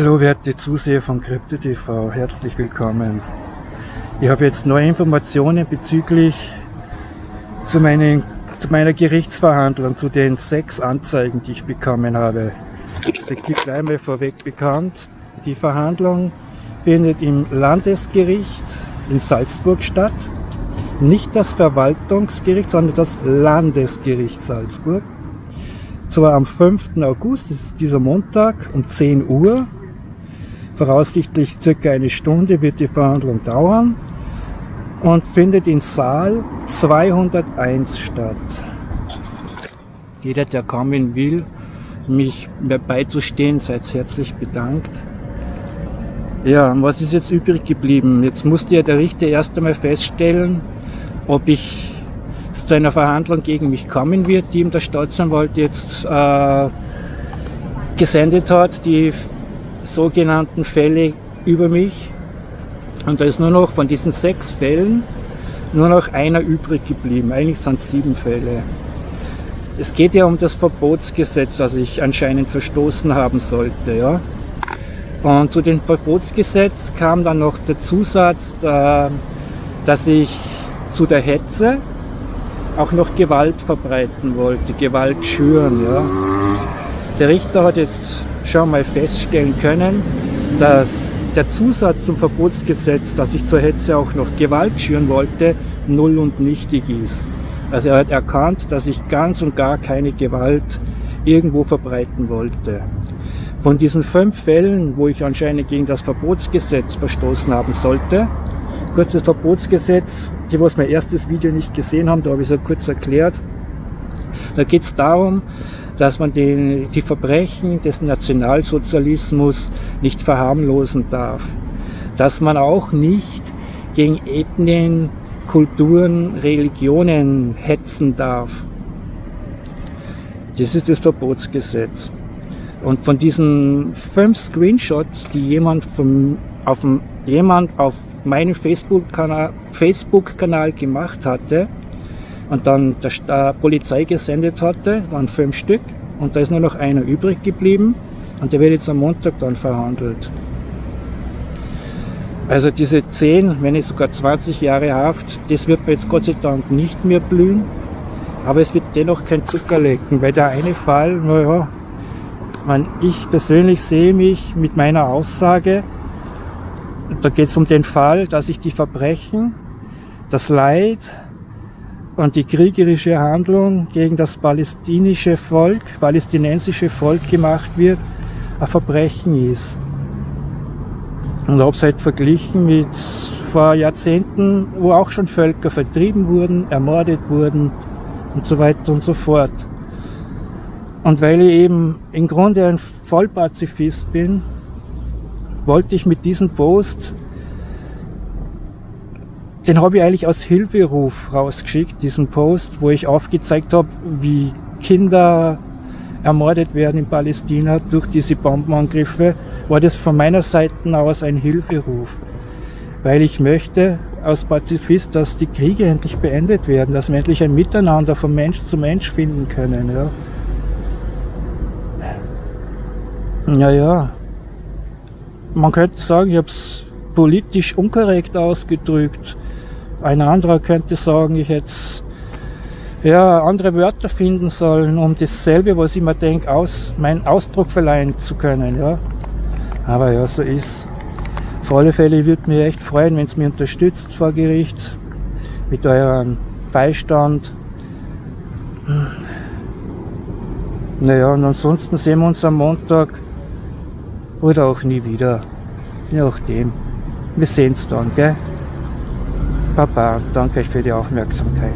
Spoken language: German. Hallo werte Zuseher von KryptoTV, herzlich willkommen. Ich habe jetzt neue Informationen bezüglich zu meiner Gerichtsverhandlung, zu den 6 Anzeigen, die ich bekommen habe. Also ich gebe gleich mal vorweg bekannt, die Verhandlung findet im Landesgericht in Salzburg statt. Nicht das Verwaltungsgericht, sondern das Landesgericht Salzburg. Zwar am 5. August, das ist dieser Montag, um 10 Uhr. Voraussichtlich circa eine Stunde wird die Verhandlung dauern und findet in Saal 201 statt. Jeder, der kommen will, mich beizustehen, seid herzlich bedankt. Ja, und was ist jetzt übrig geblieben? Jetzt musste ja der Richter erst einmal feststellen, ob es zu einer Verhandlung gegen mich kommen wird, die ihm der Staatsanwalt jetzt gesendet hat, die sogenannten Fälle über mich, und da ist nur noch von diesen 6 Fällen nur noch einer übrig geblieben. Eigentlich sind es 7 Fälle. Es geht ja um das Verbotsgesetz, das ich anscheinend verstoßen haben sollte, ja. Und zu dem Verbotsgesetz kam dann noch der Zusatz, dass ich zu der Hetze auch noch Gewalt verbreiten wollte, Gewalt schüren, ja. Der Richter hat jetzt schon mal feststellen können, dass der Zusatz zum Verbotsgesetz, dass ich zur Hetze auch noch Gewalt schüren wollte, null und nichtig ist. Also er hat erkannt, dass ich ganz und gar keine Gewalt irgendwo verbreiten wollte. Von diesen 5 Fällen, wo ich anscheinend gegen das Verbotsgesetz verstoßen haben sollte, kurzes Verbotsgesetz, die was mein erstes Video nicht gesehen haben, da habe ich es ja kurz erklärt. Da geht es darum, dass man die Verbrechen des Nationalsozialismus nicht verharmlosen darf. Dass man auch nicht gegen Ethnien, Kulturen, Religionen hetzen darf. Das ist das Verbotsgesetz. Und von diesen 5 Screenshots, die jemand auf meinem Facebook-Kanal gemacht hatte und dann der Polizei gesendet hatte, waren 5 Stück, und da ist nur noch einer übrig geblieben, und der wird jetzt am Montag dann verhandelt. Also diese 10, wenn nicht sogar 20 Jahre Haft, das wird mir jetzt Gott sei Dank nicht mehr blühen, aber es wird dennoch kein Zucker lecken, weil der eine Fall, naja, ich persönlich sehe mich mit meiner Aussage, da geht es um den Fall, dass ich die Verbrechen, das Leid und die kriegerische Handlung gegen das palästinensische Volk gemacht wird, ein Verbrechen ist. Und habe es halt verglichen mit vor Jahrzehnten, wo auch schon Völker vertrieben wurden, ermordet wurden und so weiter und so fort. Und weil ich eben im Grunde ein Vollpazifist bin, wollte ich mit diesem Post, den habe ich eigentlich als Hilferuf rausgeschickt, diesen Post, wo ich aufgezeigt habe, wie Kinder ermordet werden in Palästina durch diese Bombenangriffe, war das von meiner Seite aus ein Hilferuf. Weil ich möchte als Pazifist, dass die Kriege endlich beendet werden, dass wir endlich ein Miteinander von Mensch zu Mensch finden können. Ja. Naja, man könnte sagen, ich habe es politisch unkorrekt ausgedrückt. Ein anderer könnte sagen, ich hätte ja andere Wörter finden sollen, um dasselbe, was ich mir denke, meinen Ausdruck verleihen zu können. Ja. Aber ja, so ist. Auf alle Fälle würde mich echt freuen, wenn es mich unterstützt vor Gericht mit eurem Beistand. Naja, und ansonsten sehen wir uns am Montag. Oder auch nie wieder. Je nachdem. Wir sehen's dann, gell? Baba, danke euch für die Aufmerksamkeit.